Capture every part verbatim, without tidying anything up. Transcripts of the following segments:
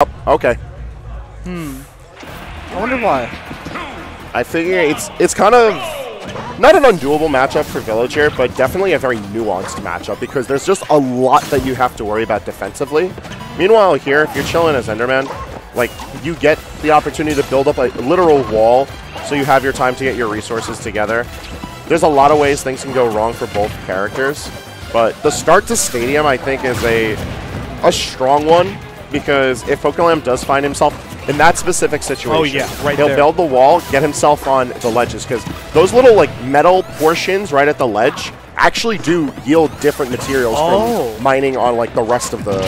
Oh, okay. Hmm. I wonder why. I figure it's it's kind of not an undoable matchup for Villager, but definitely a very nuanced matchup because there's just a lot that you have to worry about defensively. Meanwhile, here, if you're chilling as Enderman, like, you get the opportunity to build up a literal wall so you have your time to get your resources together. There's a lot of ways things can go wrong for both characters, but the start to Stadium, I think, is a, a strong one. Because if Pokelam does find himself in that specific situation, oh, yeah, right he'll there. build the wall, get himself on the ledges. Because those little like metal portions right at the ledge actually do yield different materials oh. from mining on like the rest of the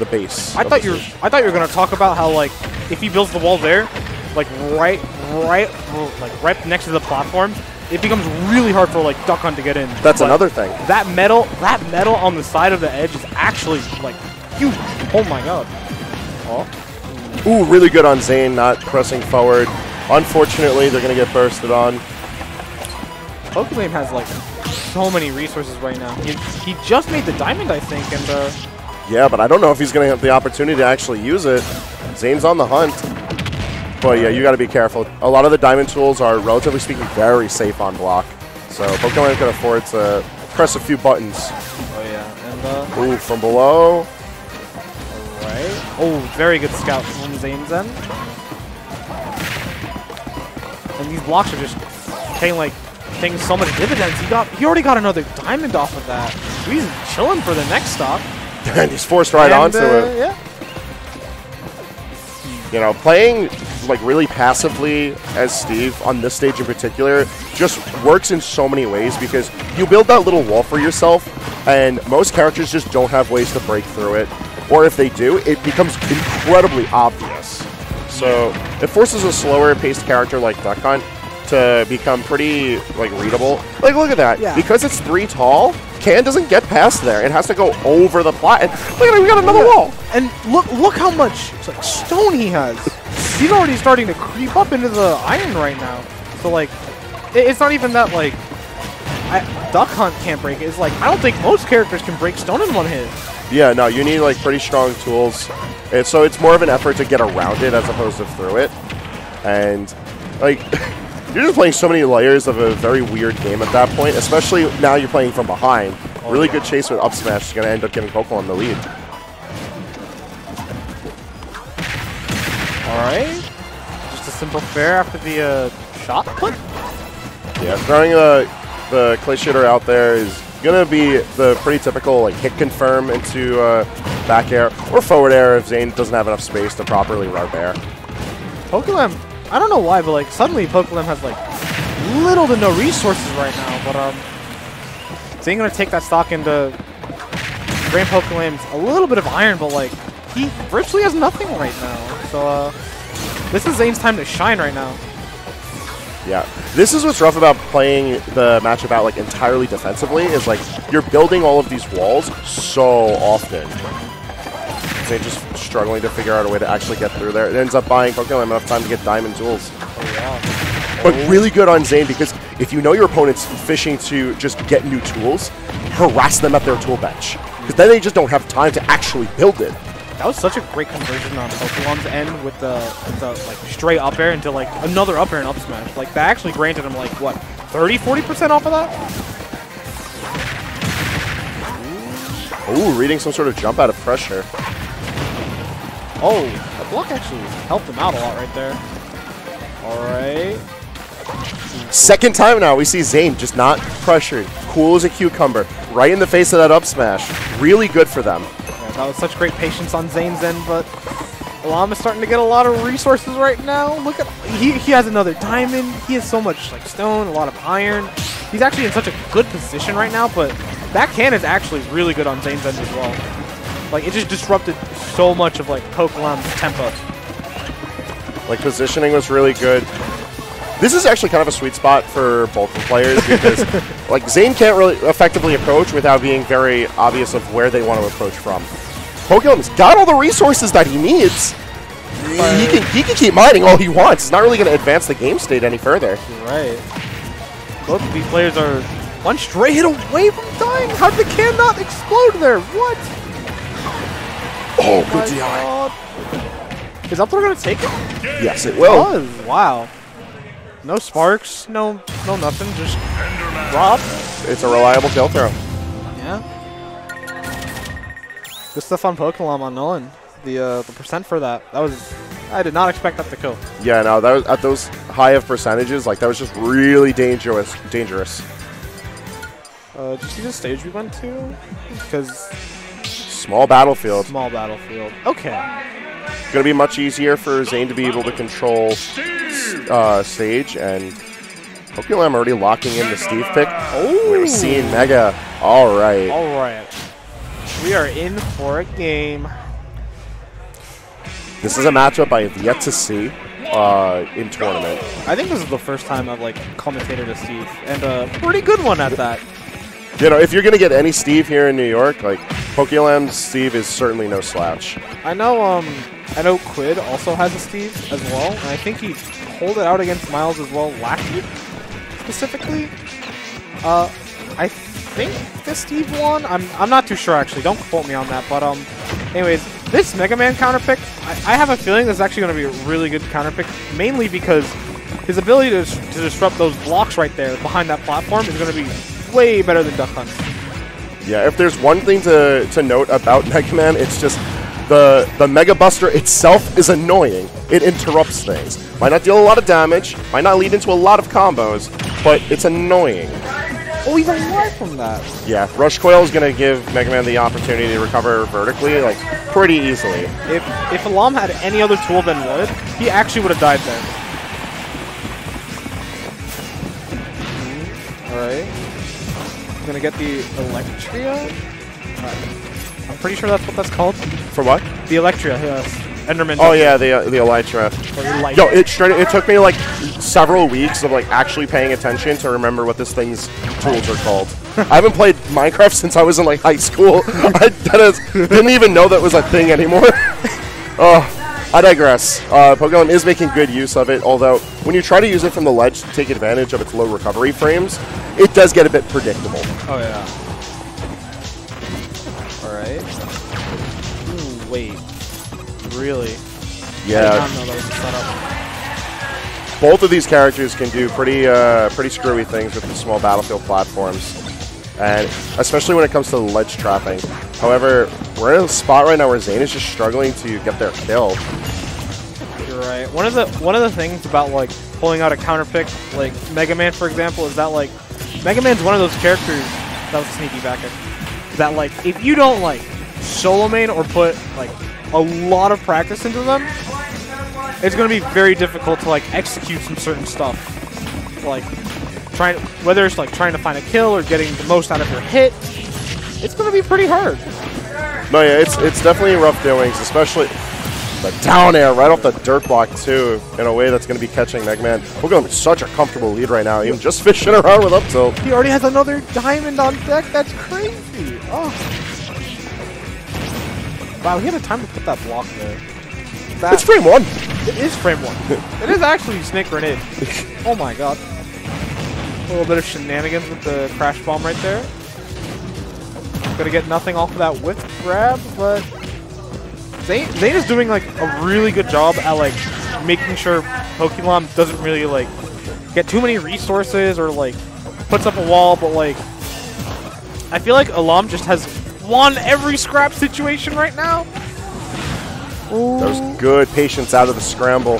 the base. I thought you were, I thought you were gonna talk about how like if he builds the wall there, like right right like right next to the platform, it becomes really hard for like Duck Hunt to get in. That's but another thing. That metal that metal on the side of the edge is actually like huge. Oh my god. Oh. Ooh, really good on Zane, not pressing forward. Unfortunately, they're going to get bursted on. Pokelam has, like, so many resources right now. He, he just made the diamond, I think, and the... Yeah, but I don't know if he's going to have the opportunity to actually use it. Zane's on the hunt. But, yeah, you got to be careful. A lot of the diamond tools are, relatively speaking, very safe on block. So Pokelam can afford to press a few buttons. Oh, yeah. And, uh... Ooh, from below... Oh, very good scout from Zane's end. And these blocks are just paying like paying so much dividends. He got he already got another diamond off of that. So he's chilling for the next stop. And he's forced right and, onto uh, it. Yeah. You know, playing like really passively as Steve on this stage in particular just works in so many ways because you build that little wall for yourself, and most characters just don't have ways to break through it. Or if they do, it becomes incredibly obvious. So it forces a slower-paced character like Duck Hunt to become pretty, like, readable. Like, look at that. Yeah. Because it's three tall, Can doesn't get past there. It has to go over the plot. And look at it, we got another wall. And look, look how much stone he has. He's already starting to creep up into the iron right now. So, like, it's not even that, like, I, Duck Hunt can't break it. It's like, I don't think most characters can break stone in one hit. Yeah, no, you need, like, pretty strong tools. And so it's more of an effort to get around it as opposed to through it. And, like, you're just playing so many layers of a very weird game at that point, especially now you're playing from behind. Oh, really yeah. good chase with up smash is going to end up giving Pokelam the lead. All right. Just a simple fair after the uh, shot put? Yeah, throwing the, the clay shooter out there is... gonna be the pretty typical like hit confirm into uh, back air or forward air if Zane doesn't have enough space to properly rub air. Pokelam, I don't know why, but like suddenly Pokelam has like little to no resources right now. But um, Zane gonna take that stock into Grand Pokelam's a little bit of iron, but like he virtually has nothing right now. So uh, this is Zane's time to shine right now. Yeah, this is what's rough about playing the matchup out like entirely defensively is like you're building all of these walls so often. They're just struggling to figure out a way to actually get through there. It ends up buying Pokelam enough time to get diamond tools. Oh, yeah. But really good on Zane because if you know your opponent's fishing to just get new tools, harass them at their tool bench because then they just don't have time to actually build it. That was such a great conversion on Pokelam's end with the, with the like straight up air into like another up air and up smash. Like that actually granted him like what thirty, forty percent off of that. Ooh, reading some sort of jump out of pressure. Oh, the block actually helped him out a lot right there. All right. Second time now we see Zane just not pressured. Cool as a cucumber, right in the face of that up smash. Really good for them. That was such great patience on Zane's end, but Pokelam is starting to get a lot of resources right now. Look at he, he has another diamond. He has so much like stone, a lot of iron. He's actually in such a good position right now, but that can is actually really good on Zane's end as well. Like it just disrupted so much of like Pokelam's tempo. Like positioning was really good. This is actually kind of a sweet spot for both players because like Zane can't really effectively approach without being very obvious of where they want to approach from. Pokelam's got all the resources that he needs. He can, he can keep mining all he wants. It's not really going to advance the game state any further. Right. Both of these players are one straight hit away from dying. How did they cannot explode there? What? Oh, oh good D I. Is up there gonna take it? Yes, it will. Oh, wow. No sparks, no, no nothing. Just drop. It's a reliable kill throw. Yeah. Good stuff on Pokelam on Nolan. The uh, the percent for that. That was. I did not expect that to kill. Yeah, no, that was, at those high of percentages, like that was just really dangerous. Dangerous. Uh, did you see the stage we went to? Because. Small battlefield. Small battlefield. Okay. It's going to be much easier for Zane to be able to control uh, stage, and Pokelam already locking in the Steve pick. Oh. We're seeing Mega. All right. All right. We are in for a game. This is a matchup I have yet to see uh, in tournament. I think this is the first time I've like commentated a Steve, and a pretty good one at that. You know, if you're going to get any Steve here in New York, like, Pokelam Steve is certainly no slouch. I know um, I know Quidd also has a Steve as well, and I think he pulled it out against Miles as well last year, specifically. Uh, I think the Steve won. I'm, I'm not too sure, actually. Don't quote me on that. But, um, anyways, this Mega Man counterpick, I, I have a feeling this is actually going to be a really good counterpick, mainly because his ability to, to disrupt those blocks right there behind that platform is going to be way better than Duck Hunt. Yeah, if there's one thing to, to note about Mega Man, it's just the the Mega Buster itself is annoying. It interrupts things. Might not deal a lot of damage, might not lead into a lot of combos, but it's annoying. Oh, he's alive from that. Yeah, Rush Coil is going to give Mega Man the opportunity to recover vertically, like, pretty easily. If, if Alam had any other tool than wood, he actually would have died there. Mm-hmm. Alright. Gonna get the Elytra? Uh, I'm pretty sure that's what that's called. For what? The Elytra, yes. Enderman. Oh yeah, the uh, the Elytra. Yo, it straight, it took me like several weeks of like actually paying attention to remember what this thing's tools are called. I haven't played Minecraft since I was in like high school. I that is, didn't even know that was a thing anymore. Oh. I digress. Uh, Pokelam is making good use of it, although when you try to use it from the ledge to take advantage of its low recovery frames, it does get a bit predictable. Oh, yeah. All right. Ooh, wait. Really? Yeah. Both of these characters can do pretty, uh, pretty screwy things with the small battlefield platforms, and especially when it comes to ledge trapping. However, we're in a spot right now where Zane is just struggling to get their kill. You're right. One of the one of the things about like pulling out a counter pick, like Mega Man for example, is that like Mega Man's one of those characters that was sneaky back in, that like if you don't like solo main or put like a lot of practice into them, it's gonna be very difficult to like execute some certain stuff. Like trying whether it's like trying to find a kill or getting the most out of your hit, it's gonna be pretty hard. No, yeah, it's it's definitely rough doings, especially the down air right off the dirt block too, in a way that's gonna be catching Mega Man. We're going with such a comfortable lead right now, even just fishing around with up tilt. He already has another diamond on deck, that's crazy. Oh. Wow, he had a time to put that block there. That it's frame one! It is frame one. It is actually Snake Grenade. Oh my god. A little bit of shenanigans with the crash bomb right there. Gonna get nothing off of that whiff grab, but Zane, Zane is doing like a really good job at like making sure Pokelam doesn't really like get too many resources or like puts up a wall, but like I feel like Alam just has won every scrap situation right now. Ooh. That was good patience out of the scramble.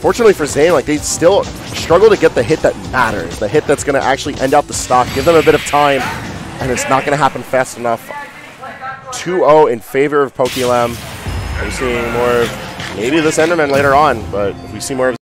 Fortunately for Zane, like, they still struggle to get the hit that matters, the hit that's going to actually end out the stock, give them a bit of time, and it's not going to happen fast enough. two oh in favor of Pokelam. We're seeing more of maybe this Enderman later on, but if we see more of